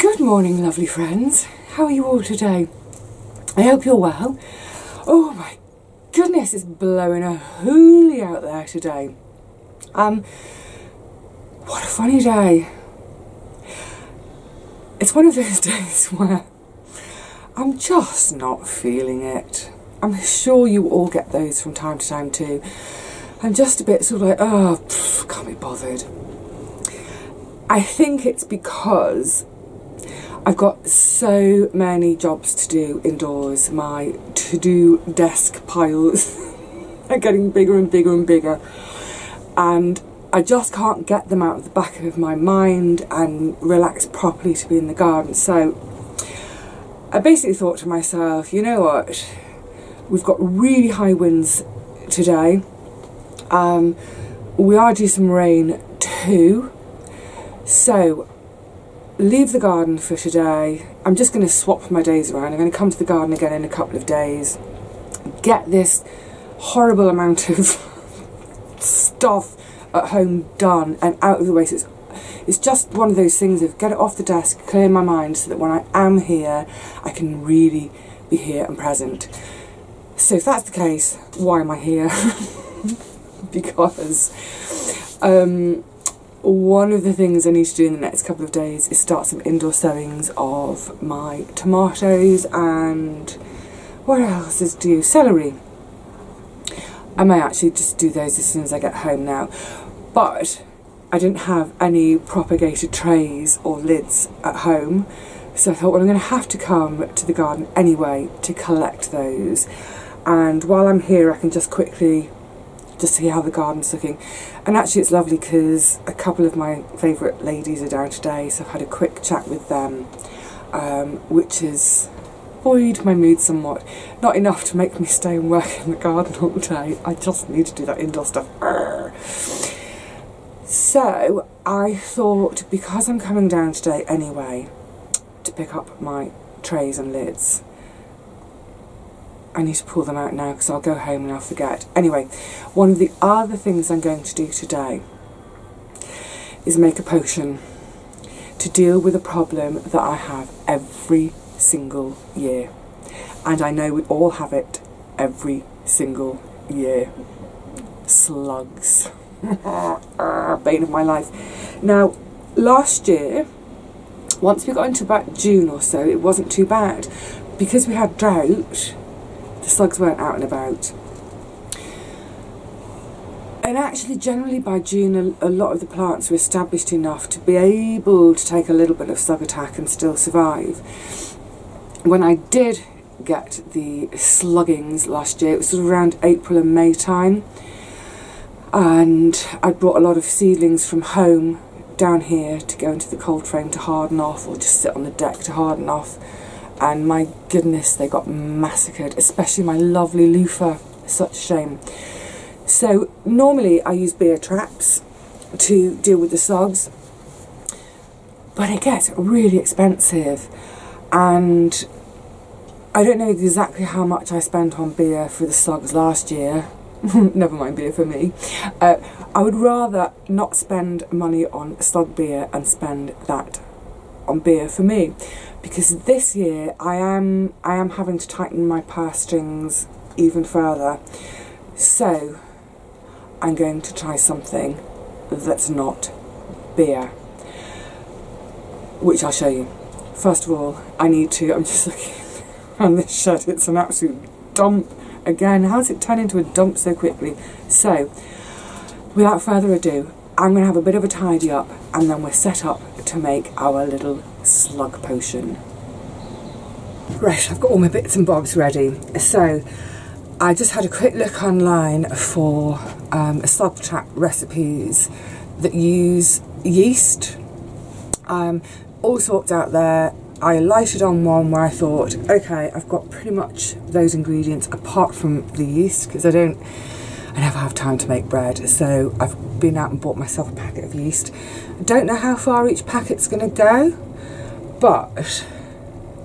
Good morning, lovely friends. How are you all today? I hope you're well. Oh my goodness, it's blowing a hoolie out there today. What a funny day. It's one of those days where I'm just not feeling it. I'm sure you all get those from time to time too. I'm just a bit sort of like, oh, can't be bothered. I think it's because I've got so many jobs to do indoors. My to-do desk piles are getting bigger and bigger and bigger. And I just can't get them out of the back of my mind and relax properly to be in the garden. So I basically thought to myself, you know what? We've got really high winds today. We are due some rain too. So leave the garden for today. I'm just going to swap my days around. I'm going to come to the garden again in a couple of days. Get this horrible amount of stuff at home done and out of the way. So it's just one of those things of get it off the desk, clear my mind so that when I am here, I can really be here and present. So if that's the case, why am I here? Because one of the things I need to do in the next couple of days is start some indoor sowings of my tomatoes and what else is due? Celery. I may actually just do those as soon as I get home now, but I didn't have any propagated trays or lids at home, so I thought, well, I'm going to have to come to the garden anyway to collect those, and while I'm here I can just quickly just see how the garden's looking. And actually it's lovely because a couple of my favourite ladies are down today, so I've had a quick chat with them, which has buoyed my mood somewhat. Not enough to make me stay and work in the garden all day. I just need to do that indoor stuff. So I thought, because I'm coming down today anyway to pick up my trays and lids, I need to pull them out now because I'll go home and I'll forget. Anyway, one of the other things I'm going to do today is make a potion to deal with a problem that I have every single year. And I know we all have it every single year. Slugs. Bane of my life. Now, last year, once we got into about June or so, it wasn't too bad. Because we had drought, the slugs weren't out and about, and actually generally by June a lot of the plants were established enough to be able to take a little bit of slug attack and still survive. When I did get the sluggings last year, it was sort of around April and May time, and I brought a lot of seedlings from home down here to go into the cold frame to harden off, or just sit on the deck to harden off. And my goodness, they got massacred, especially my lovely loofah. Such a shame. So normally I use beer traps to deal with the slugs, but it gets really expensive, and I don't know exactly how much I spent on beer for the slugs last year. Never mind beer for me. I would rather not spend money on slug beer and spend that on beer for me, because this year I am having to tighten my purse strings even further. So I'm going to try something that's not beer, which I'll show you. First of all, I'm just looking on this shed, it's an absolute dump again. How does it turn into a dump so quickly? So without further ado, I'm going to have a bit of a tidy up, and then we're set up to make our little slug potion. Right, I've got all my bits and bobs ready. So I just had a quick look online for slug trap recipes that use yeast. All sorts out there. I alighted on one where I thought, okay, I've got pretty much those ingredients apart from the yeast, because I never have time to make bread, so I've been out and bought myself a packet of yeast. I don't know how far each packet's going to go, but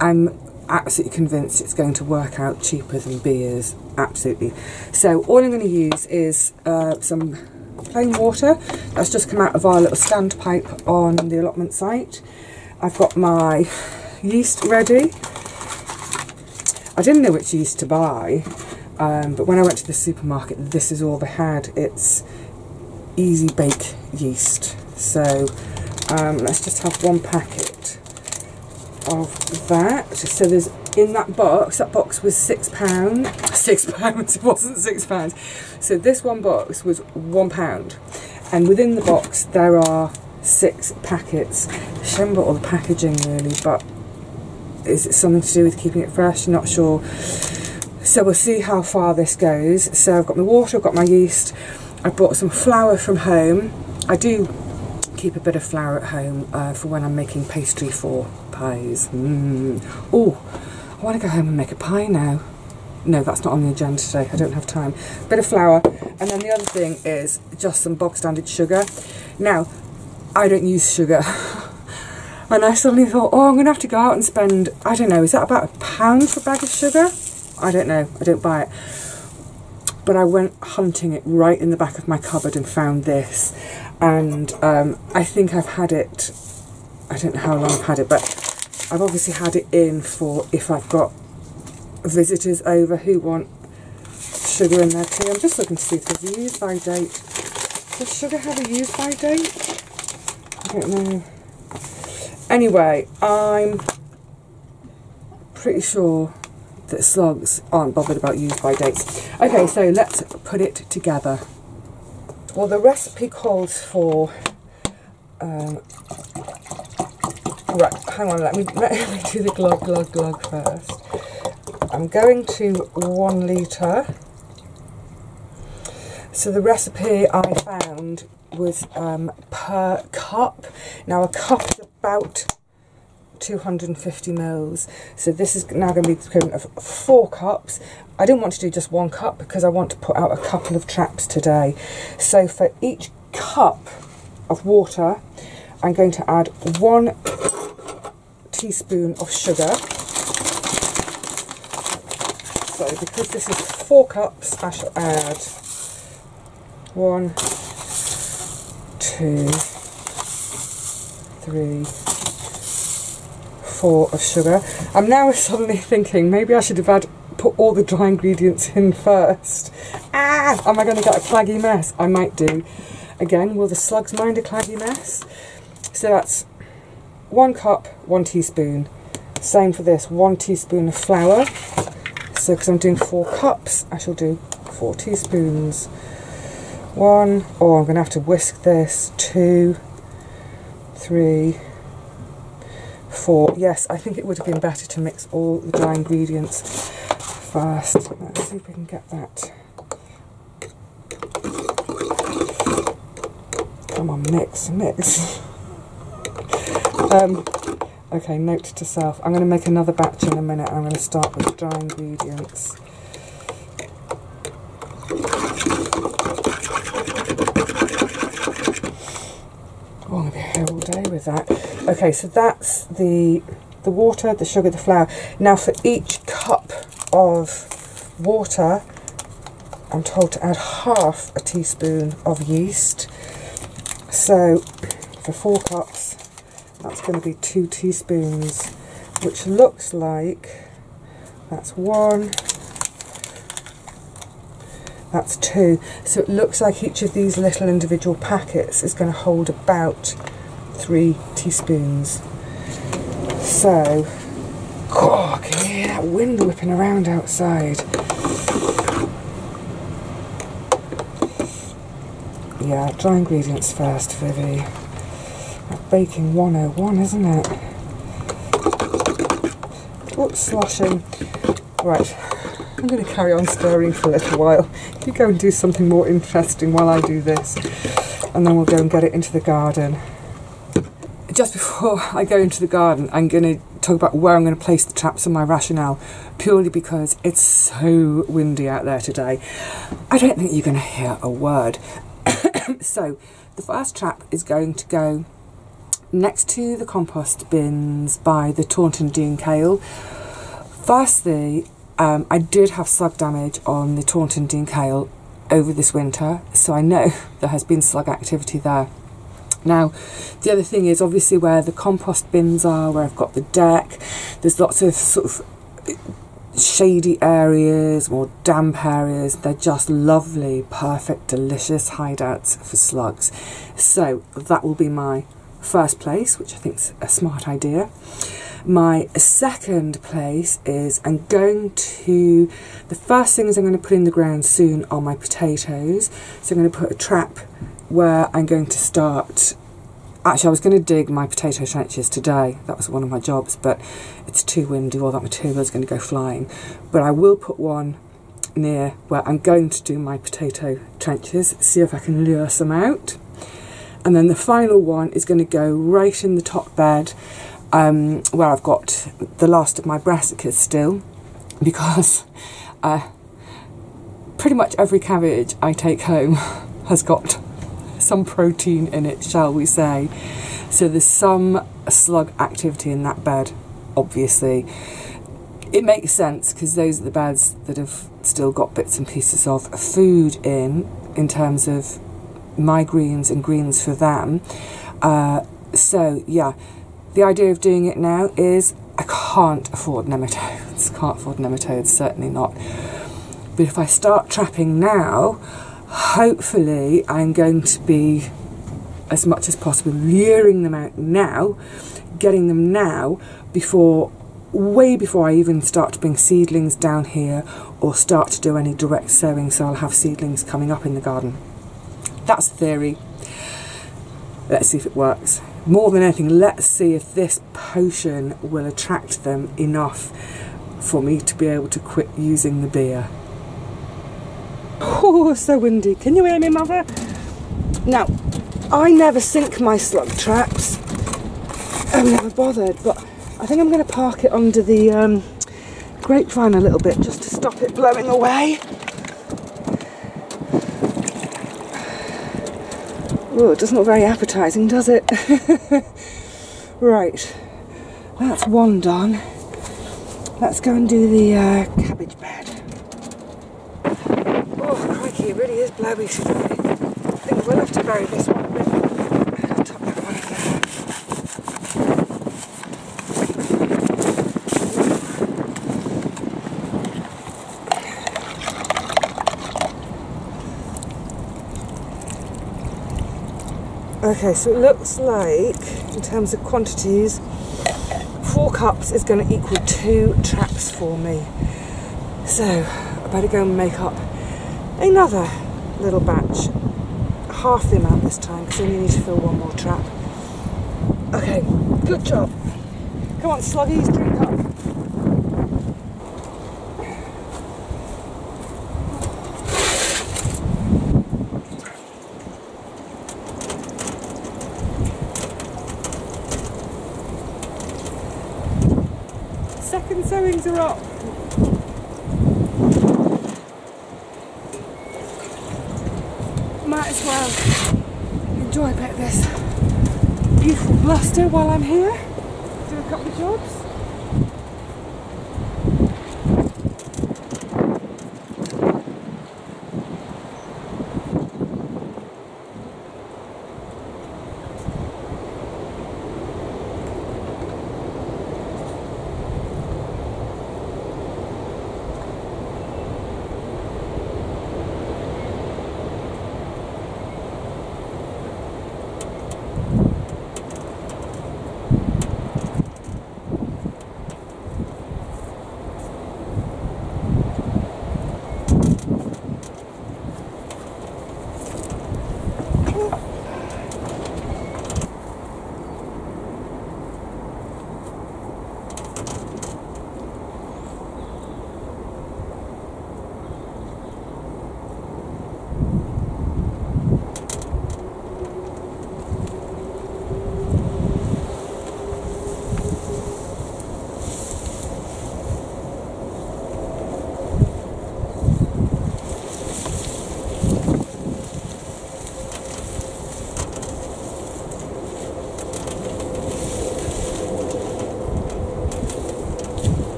I'm absolutely convinced it's going to work out cheaper than beers, absolutely. So all I'm going to use is some plain water that's just come out of our little standpipe on the allotment site, I've got my yeast ready. I didn't know which yeast to buy, but when I went to the supermarket, this is all they had. It's easy bake yeast. So let's just have one packet of that. So there's in that box was £6. £6, it wasn't £6. So this one box was £1. And within the box, there are 6 packets. Shame about all the packaging really, but is it something to do with keeping it fresh? Not sure. So we'll see how far this goes. So I've got my water, I've got my yeast. I brought some flour from home. I do keep a bit of flour at home for when I'm making pastry for pies. Oh, I want to go home and make a pie now. No, that's not on the agenda today, I don't have time. Bit of flour, and then the other thing is just some bog standard sugar. Now, I don't use sugar. And I suddenly thought, oh, I'm going to have to go out and spend, I don't know, is that about £1 for a bag of sugar? I don't know, I don't buy it. But I went hunting it right in the back of my cupboard and found this. And I think I've had it, I don't know how long I've had it, but I've obviously had it in for if I've got visitors over who want sugar in their tea. I'm just looking to see if there's a use-by date. Does sugar have a use-by date? I don't know. Anyway, I'm pretty sure that slugs aren't bothered about use-by dates. Okay, so let's put it together. Well, the recipe calls for... right, hang on, let me do the glug first. I'm going to 1 litre. So the recipe I found was per cup. Now a cup is about 250 mils. So this is now going to be the equivalent of 4 cups. I didn't want to do just 1 cup because I want to put out a couple of traps today. So for each cup of water, I'm going to add 1 teaspoon of sugar. So because this is 4 cups, I shall add 1, 2, 3, 4 of sugar. I'm now suddenly thinking maybe I should have put all the dry ingredients in first. Ah! Am I going to get a claggy mess? I might do. Again, will the slugs mind a claggy mess? So that's 1 cup, 1 teaspoon. Same for this, 1 teaspoon of flour. So because I'm doing 4 cups, I shall do 4 teaspoons. 1, oh, I'm going to have to whisk this, 2, 3, 4. Yes, I think it would have been better to mix all the dry ingredients first. Let's see if we can get that. Come on, mix. Okay, note to self. I'm going to make another batch in a minute. I'm going to start with dry ingredients. Oh, I'm going to be here all day with that. Okay, so that's the water, the sugar, the flour. Now for each cup of water, I'm told to add half a teaspoon of yeast. So for 4 cups, that's going to be 2 teaspoons, which looks like that's 1. That's 2. So it looks like each of these little individual packets is going to hold about 3 teaspoons. So, oh, can you hear that wind whipping around outside? Yeah, dry ingredients first, Vivi. That baking 101, isn't it? Oops, sloshing. Right. I'm going to carry on stirring for a little while. You go and do something more interesting while I do this, and then we'll go and get it into the garden. Just before I go into the garden, I'm going to talk about where I'm going to place the traps and my rationale, purely because it's so windy out there today. I don't think you're going to hear a word. So the first trap is going to go next to the compost bins by the Taunton Dean Kale. Firstly, I did have slug damage on the Taunton Dean Kale over this winter, so I know there has been slug activity there. Now, the other thing is obviously where the compost bins are, where I've got the deck, there's lots of sort of shady areas, more damp areas. They're just lovely, perfect, delicious hideouts for slugs. So that will be my first place, which I think is a smart idea. My second place is, the first thing is I'm going to put in the ground soon are my potatoes. So I'm going to put a trap where I'm going to start. Actually, I was going to dig my potato trenches today. That was one of my jobs, but it's too windy. All that material is going to go flying. But I will put one near where I'm going to do my potato trenches, see if I can lure some out. And then the final one is going to go right in the top bed, where I've got the last of my brassicas still, because pretty much every cabbage I take home has got some protein in it, shall we say. So there's some slug activity in that bed, obviously. It makes sense because those are the beds that have still got bits and pieces of food in terms of my greens and greens for them. So yeah, the idea of doing it now is I can't afford nematodes, certainly not. But if I start trapping now, hopefully I'm going to be, as much as possible, luring them out now, getting them now, way before I even start to bring seedlings down here or start to do any direct sowing, so I'll have seedlings coming up in the garden. That's the theory. Let's see if it works. More than anything, let's see if this potion will attract them enough for me to be able to quit using the beer. Oh, so windy. Can you hear me, mother? Now, I never sink my slug traps. I'm never bothered, but I think I'm going to park it under the grapevine a little bit just to stop it blowing away. Oh, it doesn't look very appetising, does it? Right, that's one done. Let's go and do the cabbage bed. It really is blowy today. I think we'll have to bury this one. I'll top that one in there. Okay, so it looks like, in terms of quantities, 4 cups is going to equal 2 traps for me. So I better go and make up another little batch, half the amount this time, because I only need to fill 1 more trap. Okay, good job. Come on, sluggies, drink up. Second sowings are up. Enjoy a bit of this beautiful bluster while I'm here. Do a couple of jobs.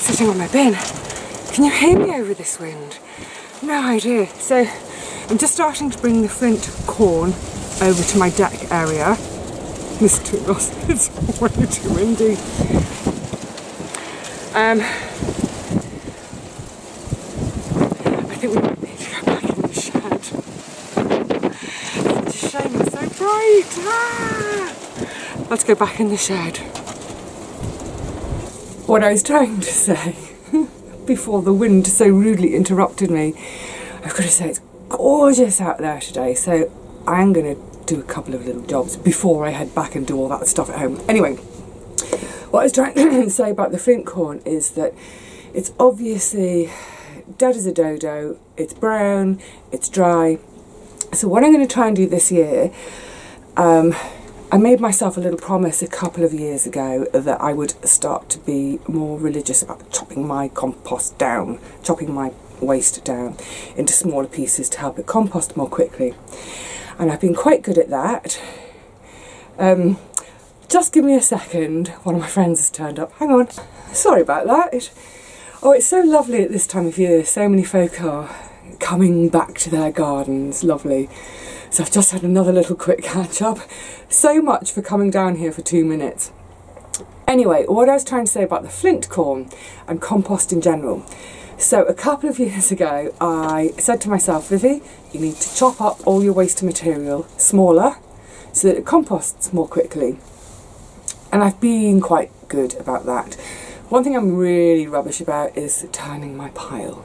Sitting on my bin. Can you hear me over this wind? No idea. So I'm just starting to bring the flint corn over to my deck area. This too, it's way too windy. I think we might need to go back in the shed. It's a shame it's so bright. Ah! Let's go back in the shed. What I was trying to say before the wind so rudely interrupted me, I've got to say it's gorgeous out there today, so I'm going to do a couple of little jobs before I head back and do all that stuff at home. Anyway. What I was trying to say about the flint corn is that it's obviously dead as a dodo, it's brown, it's dry. So what I'm going to try and do this year, I made myself a little promise a couple of years ago that I would start to be more religious about chopping my compost down, chopping my waste down into smaller pieces to help it compost more quickly. And I've been quite good at that. Just give me a second, one of my friends has turned up, hang on. Sorry about that. Oh, it's so lovely at this time of year, so many folk are coming back to their gardens, lovely. So I've just had another little quick catch up. So much for coming down here for 2 minutes. Anyway, what I was trying to say about the flint corn and compost in general. So a couple of years ago, I said to myself, Vivi, you need to chop up all your waste material smaller so that it composts more quickly. And I've been quite good about that. One thing I'm really rubbish about is turning my pile.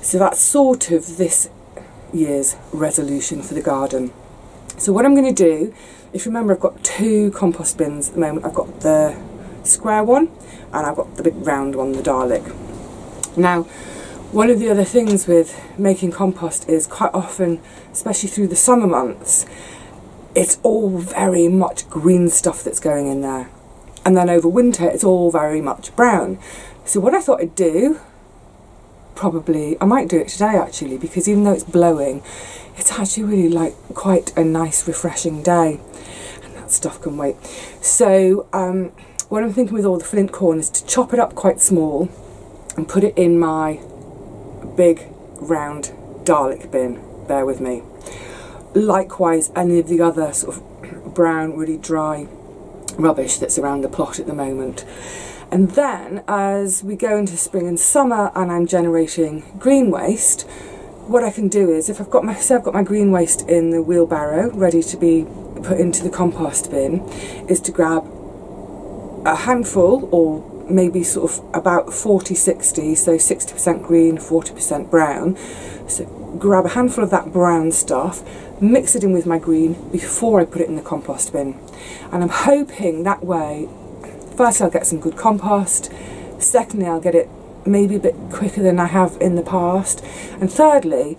So that's sort of this year's resolution for the garden. So what I'm going to do, if you remember, I've got two compost bins at the moment. I've got the square one and I've got the big round one, the Dalek. Now, one of the other things with making compost is quite often, especially through the summer months, it's all very much green stuff that's going in there. And then over winter, it's all very much brown. So what I thought I'd do, probably, I might do it today actually, because even though it's blowing, it's actually really like quite a nice refreshing day. And that stuff can wait. So what I'm thinking with all the flint corn is to chop it up quite small and put it in my big round Dalek bin, bear with me. Likewise, any of the other sort of brown, really dry rubbish that's around the plot at the moment. And then as we go into spring and summer and I'm generating green waste, what I can do is, if I've got my, say I've got my green waste in the wheelbarrow ready to be put into the compost bin, is to grab a handful, or maybe sort of about 40-60, so 60% green, 40% brown. So grab a handful of that brown stuff, mix it in with my green before I put it in the compost bin. And I'm hoping that way, firstly I'll get some good compost, secondly I'll get it maybe a bit quicker than I have in the past, and thirdly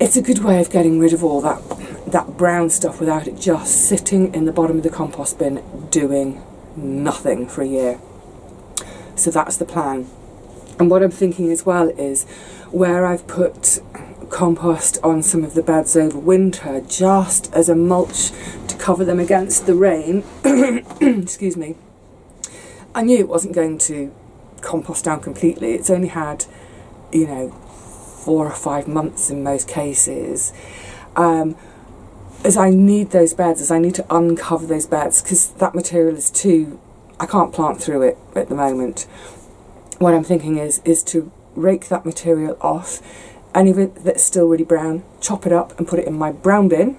it's a good way of getting rid of all that brown stuff without it just sitting in the bottom of the compost bin doing nothing for a year. So that's the plan. And what I'm thinking as well is, where I've put compost on some of the beds over winter just as a mulch to cover them against the rain, excuse me, I knew it wasn't going to compost down completely. It's only had, you know, 4 or 5 months in most cases. As I need those beds, as I need to uncover those beds, because that material is too, I can't plant through it at the moment. What I'm thinking is to rake that material off, any of it that's still really brown, chop it up and put it in my brown bin.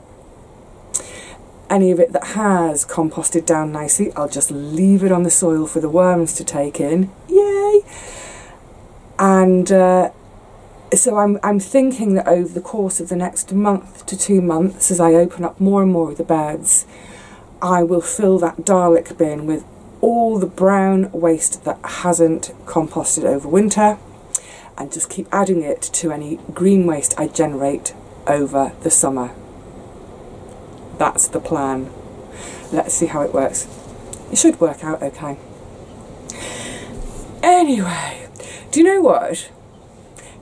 Any of it that has composted down nicely, I'll just leave it on the soil for the worms to take in. Yay! And so I'm thinking that over the course of the next month to 2 months, as I open up more and more of the beds, I will fill that Dalek bin with all the brown waste that hasn't composted over winter, and just keep adding it to any green waste I generate over the summer. That's the plan. Let's see how it works. It should work out okay. Anyway, do you know what?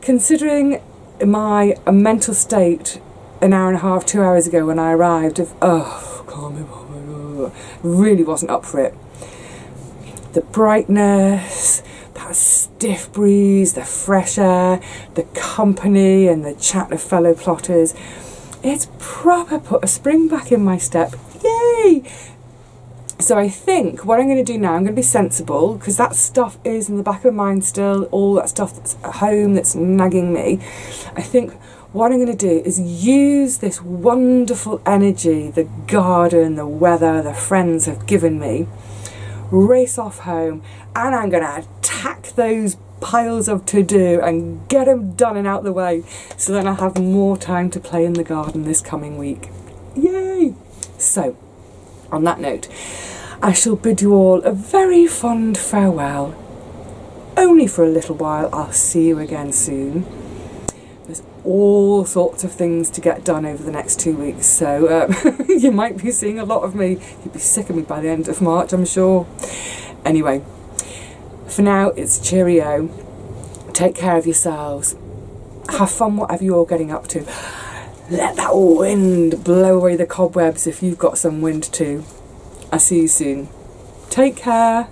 Considering my mental state an hour and a half, 2 hours ago when I arrived of, oh, can't be bothered, really wasn't up for it. The brightness, that stiff breeze, the fresh air, the company and the chat of fellow plotters, it's proper put a spring back in my step. Yay! So I think what I'm going to do now, I'm going to be sensible, because that stuff is in the back of my mind still, all that stuff that's at home that's nagging me. I think what I'm going to do is use this wonderful energy, the garden, the weather, the friends have given me, race off home, and I'm going to attack those piles of to-do and get them done and out the way, so then I'll have more time to play in the garden this coming week. Yay! So, on that note, I shall bid you all a very fond farewell. Only for a little while. I'll see you again soon. There's all sorts of things to get done over the next 2 weeks, so you might be seeing a lot of me. You'd be sick of me by the end of March, I'm sure. Anyway, for now, it's cheerio. Take care of yourselves. Have fun whatever you're getting up to. Let that wind blow away the cobwebs if you've got some wind too. I'll see you soon. Take care.